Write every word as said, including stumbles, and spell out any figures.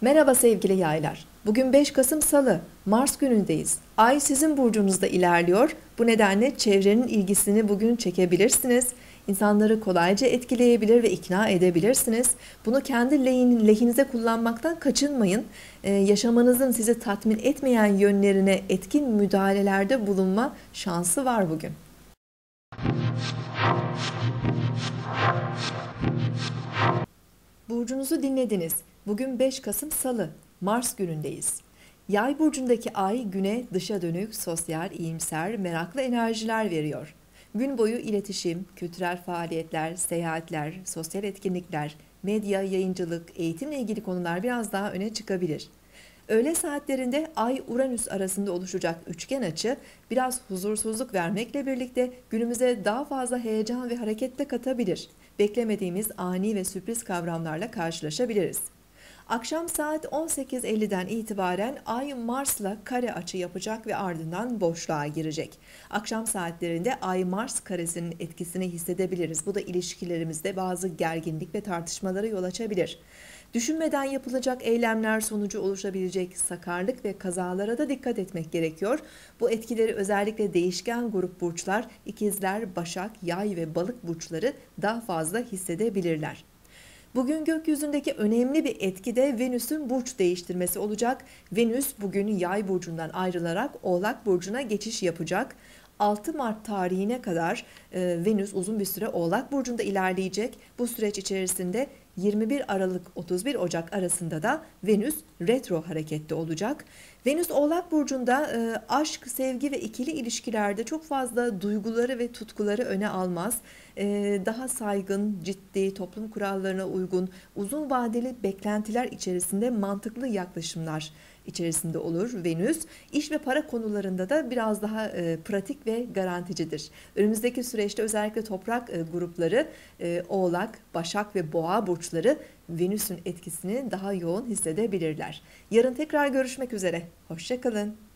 Merhaba sevgili yaylar. Bugün beş Kasım Salı, Mars günündeyiz. Ay sizin burcunuzda ilerliyor. Bu nedenle çevrenin ilgisini bugün çekebilirsiniz. İnsanları kolayca etkileyebilir ve ikna edebilirsiniz. Bunu kendi lehin, lehinize kullanmaktan kaçınmayın. Ee, yaşamanızın sizi tatmin etmeyen yönlerine etkin müdahalelerde bulunma şansı var bugün. Burcunuzu dinlediniz. Bugün beş Kasım Salı, Mars günündeyiz. Yay burcundaki ay güne dışa dönük, sosyal, iyimser, meraklı enerjiler veriyor. Gün boyu iletişim, kültürel faaliyetler, seyahatler, sosyal etkinlikler, medya, yayıncılık, eğitimle ilgili konular biraz daha öne çıkabilir. Öğle saatlerinde Ay-Uranüs arasında oluşacak üçgen açı biraz huzursuzluk vermekle birlikte günümüze daha fazla heyecan ve hareket de katabilir. Beklemediğimiz ani ve sürpriz kavramlarla karşılaşabiliriz. Akşam saat on sekiz elli'den itibaren Ay Mars'la kare açı yapacak ve ardından boşluğa girecek. Akşam saatlerinde Ay Mars karesinin etkisini hissedebiliriz. Bu da ilişkilerimizde bazı gerginlik ve tartışmalara yol açabilir. Düşünmeden yapılacak eylemler sonucu oluşabilecek sakarlık ve kazalara da dikkat etmek gerekiyor. Bu etkileri özellikle değişken grup burçlar, ikizler, başak, yay ve balık burçları daha fazla hissedebilirler. Bugün gökyüzündeki önemli bir etki de Venüs'ün burç değiştirmesi olacak. Venüs bugün Yay burcundan ayrılarak Oğlak burcuna geçiş yapacak. altı Mart tarihine kadar e, Venüs uzun bir süre Oğlak burcunda ilerleyecek. Bu süreç içerisinde yirmi bir Aralık otuz bir Ocak arasında da Venüs retro harekette olacak. Venüs Oğlak burcunda e, aşk, sevgi ve ikili ilişkilerde çok fazla duyguları ve tutkuları öne almaz. E, daha saygın, ciddi, toplum kurallarına uygun, uzun vadeli beklentiler içerisinde mantıklı yaklaşımlar içerisinde olur Venüs. İş ve para konularında da biraz daha e, pratik ve garanticidir. Önümüzdeki süreçte özellikle toprak e, grupları, e, Oğlak, Başak ve Boğa burçları Venüs'ün etkisini daha yoğun hissedebilirler. Yarın tekrar görüşmek üzere. Hoşça kalın.